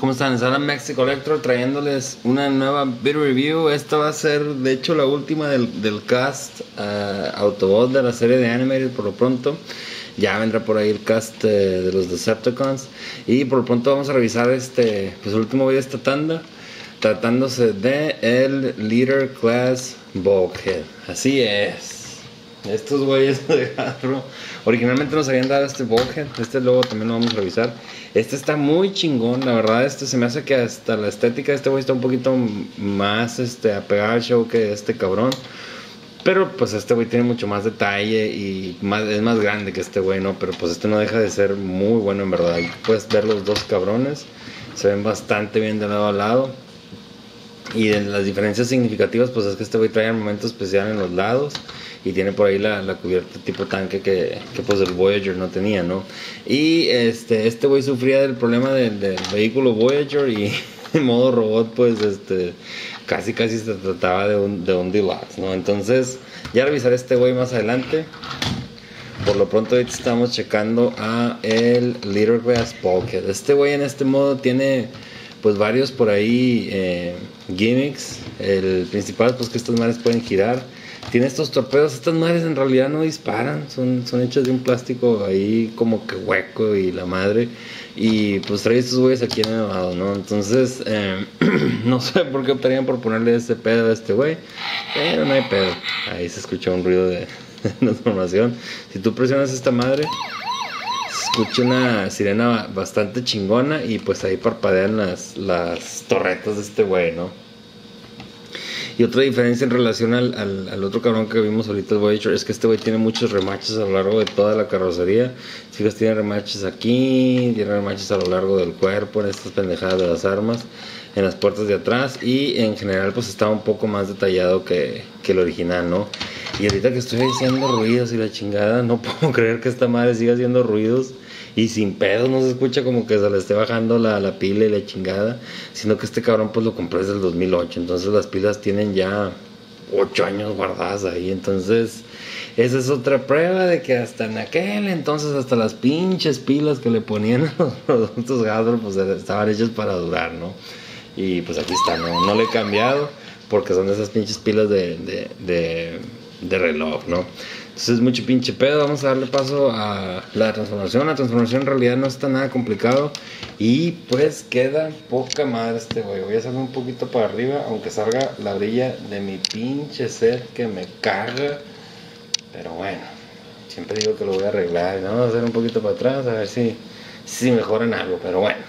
¿Cómo están? Les habla Mexico Electro trayéndoles una nueva video review. Esta va a ser de hecho la última del cast Autobots de la serie de Animated. Por lo pronto ya vendrá por ahí el cast de los Decepticons, y por lo pronto vamos a revisar pues el último video de esta tanda, tratándose de el Leader Class Bulkhead. Así es, estos güeyes de Hasbro originalmente nos habían dado este Bulkhead. Este logo también lo vamos a revisar. Este está muy chingón, la verdad. Se me hace que hasta la estética de este güey está un poquito más apegada al show que este cabrón. Pero pues este güey tiene mucho más detalle y es más grande que este güey, ¿no? Pero pues este no deja de ser muy bueno, en verdad. Puedes ver los dos cabrones, se ven bastante bien de lado a lado. Y de las diferencias significativas, pues es que este güey trae armamento especial en los lados y tiene por ahí la cubierta tipo tanque que pues el Voyager no tenía, ¿no? Y este güey sufría del problema del vehículo Voyager, y en modo robot pues casi se trataba de un deluxe, ¿no? Entonces ya revisaré este güey más adelante. Por lo pronto ahorita estamos checando a el Leader Class Bulkhead. Este güey en este modo tiene pues varios por ahí gimmicks. El principal, pues que estas madres pueden girar. Tiene estos torpedos. Estas madres en realidad no disparan, son hechas de un plástico ahí como que hueco y la madre. Y pues trae estos güeyes aquí en el lado, ¿no? Entonces no sé por qué optarían por ponerle ese pedo a este güey, pero no hay pedo. Ahí se escuchó un ruido de transformación. Si tú presionas esta madre, escucha una sirena bastante chingona, y pues ahí parpadean las torretas de este güey, ¿no? Y otra diferencia en relación al otro cabrón que vimos ahorita, el Voyager, es que este güey tiene muchos remaches a lo largo de toda la carrocería. Chicos, tiene remaches aquí, tiene remaches a lo largo del cuerpo, en estas pendejadas de las armas, en las puertas de atrás, y en general pues estaba un poco más detallado que el original, ¿no? Y ahorita que estoy haciendo ruidos y la chingada, no puedo creer que esta madre siga haciendo ruidos y sin pedos. No se escucha como que se le esté bajando la pila y la chingada, sino que este cabrón pues lo compré desde el 2008, entonces las pilas tienen ya 8 años guardadas ahí. Entonces esa es otra prueba de que hasta en aquel entonces, hasta las pinches pilas que le ponían a los productos Hasbro pues estaban hechas para durar, ¿no? Y pues aquí está, no le he cambiado porque son esas pinches pilas de reloj, ¿no? Entonces mucho pinche pedo. Vamos a darle paso a la transformación. La transformación en realidad no está nada complicado, y pues queda poca madre este güey. Voy a salir un poquito para arriba, aunque salga la orilla de mi pinche set que me caga, pero bueno, siempre digo que lo voy a arreglar. Vamos a hacer un poquito para atrás a ver si mejoran algo, pero bueno.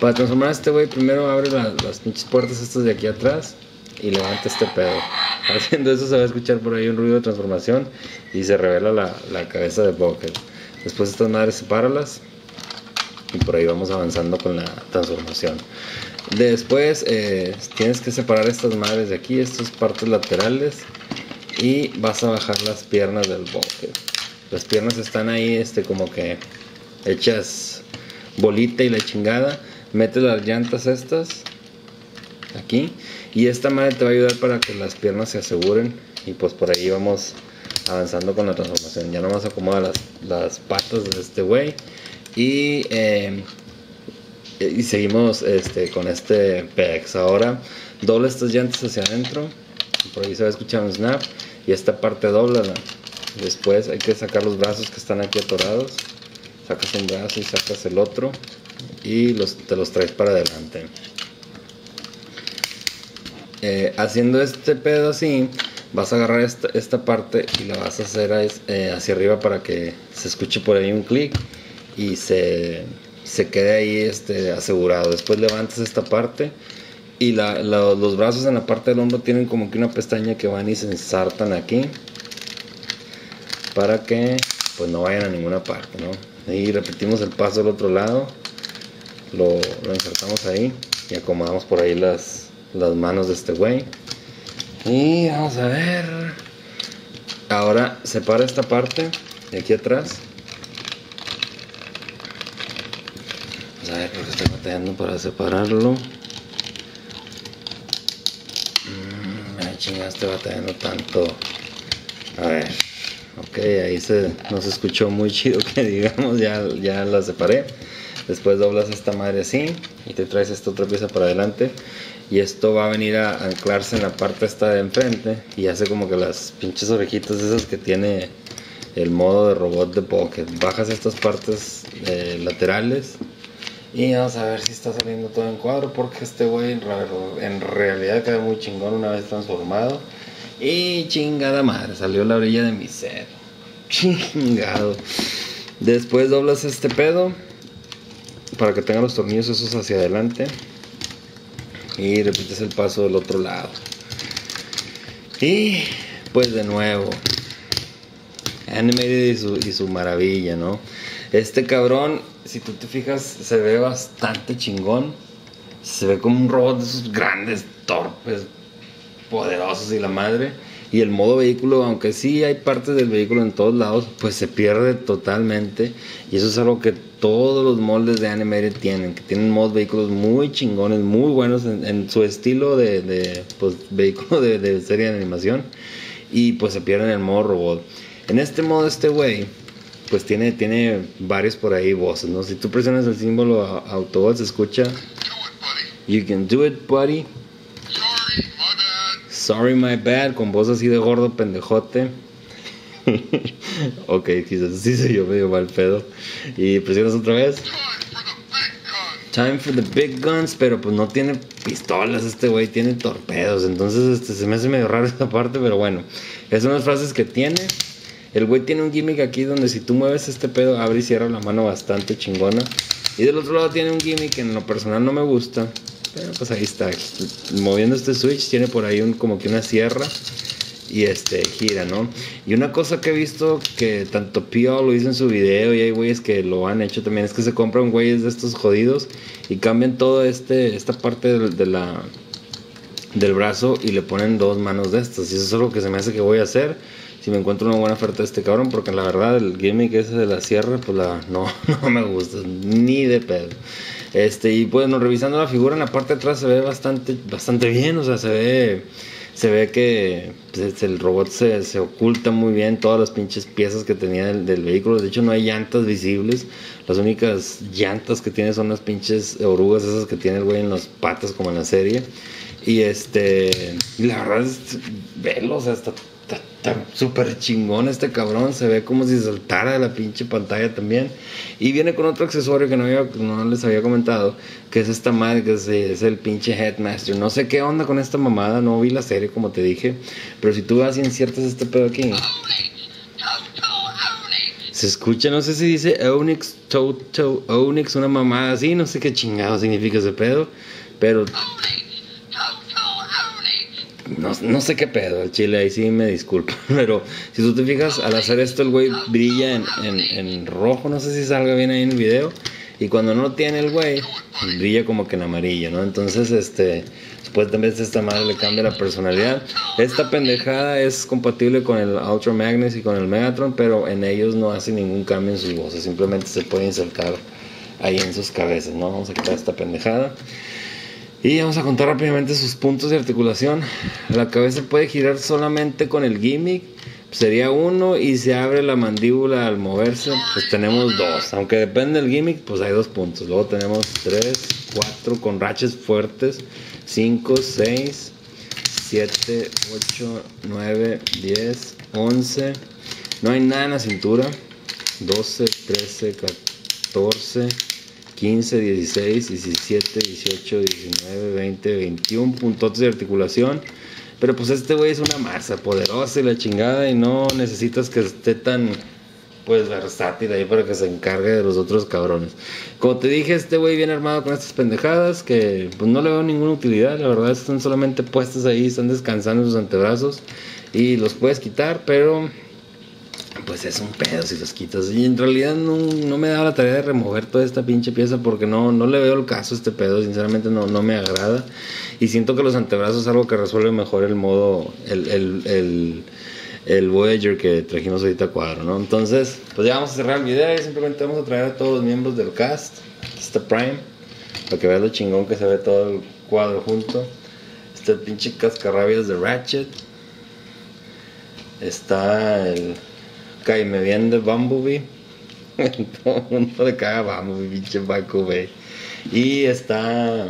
Para transformar a este güey, primero abre las pinches puertas estas de aquí atrás y levanta este pedo. Haciendo eso se va a escuchar por ahí un ruido de transformación y se revela la cabeza de Bulkhead. Después estas madres, sepáralas, y por ahí vamos avanzando con la transformación. Después tienes que separar estas madres de aquí, estas partes laterales, y vas a bajar las piernas del Bulkhead. Las piernas están ahí como que hechas bolita y la chingada. Mete las llantas estas aquí, y esta madre te va a ayudar para que las piernas se aseguren, y pues por ahí vamos avanzando con la transformación. Ya nomás acomoda las patas de este güey, y seguimos con este pex. Ahora dobla estas llantas hacia adentro, y por ahí se va a escuchar un snap, y esta parte dóblala. Después hay que sacar los brazos que están aquí atorados. Sacas un brazo y sacas el otro, y te los traes para adelante. Haciendo este pedo así, vas a agarrar esta parte y la vas a hacer hacia arriba para que se escuche por ahí un clic y se quede ahí asegurado. Después levantas esta parte, y los brazos en la parte del hombro tienen como que una pestaña que van y se ensartan aquí para que pues no vayan a ninguna parte, ¿no? Y repetimos el paso del otro lado, lo insertamos ahí y acomodamos por ahí las manos de este güey. Y vamos a ver, ahora separa esta parte de aquí atrás. Vamos a ver, porque estoy batallando para separarlo. Ay, chingada, estoy batallando tanto. A ver, ok, ahí no se escuchó muy chido que digamos. Ya la separé. Después doblas esta madre así y te traes esta otra pieza para adelante. Y esto va a venir a anclarse en la parte esta de enfrente y hace como que las pinches orejitas esas que tiene el modo de robot de Pocket. Bajas estas partes laterales y vamos a ver si está saliendo todo en cuadro, porque este güey en realidad queda muy chingón una vez transformado. Y chingada madre, salió la orilla de mi ser. Chingado. Después doblas este pedo para que tenga los tornillos esos hacia adelante y repites el paso del otro lado. Y pues de nuevo Animated y su maravilla, ¿no? Este cabrón, si tú te fijas, se ve bastante chingón. Se ve como un robot de esos grandes, torpes, poderosos y la madre. Y el modo vehículo, aunque sí hay partes del vehículo en todos lados, pues se pierde totalmente. Y eso es algo que todos los moldes de Animated tienen, que tienen modos vehículos muy chingones, muy buenos en su estilo de pues, vehículo de serie de animación. Y pues se pierde en el modo robot. En este modo este güey pues tiene varios por ahí voces, ¿no? Si tú presionas el símbolo Autobots, escucha You can do it, buddy. Sorry, my bad, con voz así de gordo pendejote. Ok, quizás sí soy yo medio mal pedo. Y presionas otra vez Time for the big guns. Pero pues no tiene pistolas este güey, tiene torpedos. Entonces se me hace medio raro esta parte, pero bueno, esas son las frases que tiene. El güey tiene un gimmick aquí donde si tú mueves este pedo abre y cierra la mano bastante chingona. Y del otro lado tiene un gimmick que en lo personal no me gusta, pero pues ahí está. Moviendo este switch tiene por ahí como que una sierra y gira, ¿no? Y una cosa que he visto que tanto Pio lo hizo en su video y hay güeyes que lo han hecho también, es que se compran güeyes de estos jodidos y cambian toda esta parte del brazo y le ponen dos manos de estas. Y eso es algo que se me hace que voy a hacer si me encuentro una buena oferta de este cabrón, porque la verdad el gimmick ese de la sierra pues no me gusta ni de pedo. Y bueno, revisando la figura en la parte de atrás se ve bastante bien. O sea, se ve que pues, el robot se oculta muy bien todas las pinches piezas que tenía del vehículo. De hecho no hay llantas visibles. Las únicas llantas que tiene son las pinches orugas esas que tiene el güey en las patas como en la serie. Y la verdad es velo, o sea, está súper chingón este cabrón. Se ve como si saltara de la pinche pantalla también. Y viene con otro accesorio que no les había comentado, que es esta madre, que es el pinche Headmaster. No sé qué onda con esta mamada, no vi la serie como te dije, pero si tú vas y enciertas este pedo aquí se escucha, no sé si dice Onyx, Toto Onyx, una mamada así, no sé qué chingado significa ese pedo, pero no sé qué pedo, el chile, ahí sí me disculpo. Pero si tú te fijas, al hacer esto el güey brilla en rojo. No sé si salga bien ahí en el video. Y cuando no lo tiene el güey, brilla como que en amarillo, ¿no? Entonces, después también esta madre le cambia la personalidad. Esta pendejada es compatible con el Ultra Magnus y con el Megatron, pero en ellos no hace ningún cambio en sus voces. Simplemente se pueden saltar ahí en sus cabezas, ¿no? Vamos a quitar esta pendejada y vamos a contar rápidamente sus puntos de articulación. La cabeza puede girar solamente con el gimmick, sería uno, y se abre la mandíbula al moverse, pues tenemos dos. Aunque depende del gimmick, pues hay dos puntos. Luego tenemos 3, 4 con ratchets fuertes, 5, 6, 7, 8, 9, 10, 11. No hay nada en la cintura. 12, 13, 14... 15, 16, 17, 18, 19, 20, 21 puntos de articulación. Pero pues este güey es una masa poderosa y la chingada, y no necesitas que esté tan pues versátil ahí para que se encargue de los otros cabrones. Como te dije, este güey viene armado con estas pendejadas que pues no le veo ninguna utilidad. La verdad están solamente puestas ahí, están descansando en sus antebrazos y los puedes quitar, pero pues es un pedo si los quitas. Y en realidad no me da la tarea de remover toda esta pinche pieza, porque no le veo el caso a este pedo. Sinceramente no me agrada. Y siento que los antebrazos es algo que resuelve mejor el modo el Voyager que trajimos ahorita a cuadro, ¿no? Entonces pues ya vamos a cerrar el video y simplemente vamos a traer a todos los miembros del cast. Aquí está Prime, para que veas lo chingón que se ve todo el cuadro junto. Está el pinche cascarrabias de Ratchet. Está el y me viene de Bumblebee. Todo el mundo le caga Bumblebee, pinche Paco, güey. Y está...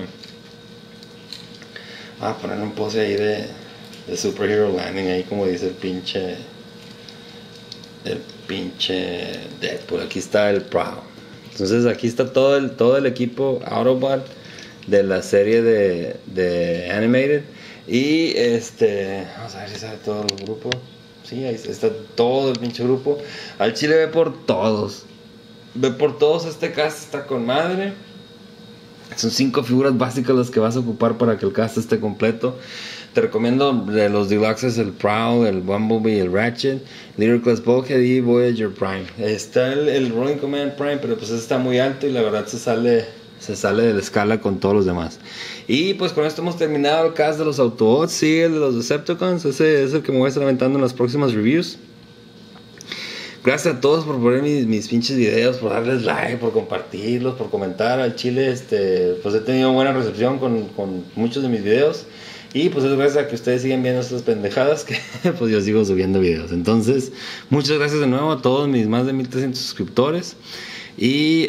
Ah, poner un pose ahí de Superhero Landing, ahí como dice el pinche... El pinche Deadpool. Aquí está el Prowl. Entonces aquí está todo el equipo Autobot de la serie de Animated. Y vamos a ver si sale todo el grupo. Sí, ahí está todo el pinche grupo. Al chile ve por todos. Ve por todos, este cast está con madre. Son 5 figuras básicas las que vas a ocupar para que el cast esté completo. Te recomiendo de los deluxes el Prowl, el Bumblebee, el Ratchet, Leader Class Bulkhead y Voyager Prime. Está el Rolling Command Prime, pero pues está muy alto y la verdad se sale de la escala con todos los demás. Y pues con esto hemos terminado el cast de los Autobots. Sí, el de los Decepticons, ese es el que me voy a estar aventando en las próximas reviews. Gracias a todos por poner mis pinches videos, por darles like, por compartirlos, por comentar. Al chile pues he tenido buena recepción con muchos de mis videos. Y pues es gracias a que ustedes siguen viendo estas pendejadas que pues yo sigo subiendo videos. Entonces muchas gracias de nuevo a todos mis más de 1300 suscriptores. Y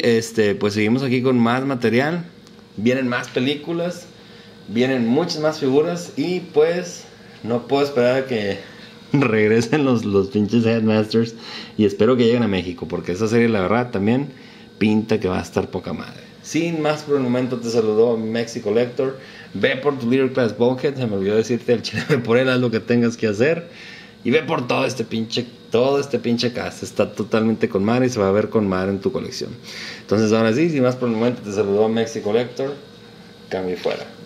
pues seguimos aquí con más material. Vienen más películas, vienen muchas más figuras. Y pues no puedo esperar a que regresen los pinches Headmasters. Y espero que lleguen a México, porque esa serie la verdad también pinta que va a estar poca madre. Sin más por el momento, te saludó Mexicolector. Ve por tu Leader Class Bulkhead. Se me olvidó decirte, el chile por él, haz lo que tengas que hacer. Y ve por todo este pinche cast. Está totalmente con madre y se va a ver con madre en tu colección. Entonces ahora sí, sin más por el momento, te saludó Mexicolector. Cambio fuera.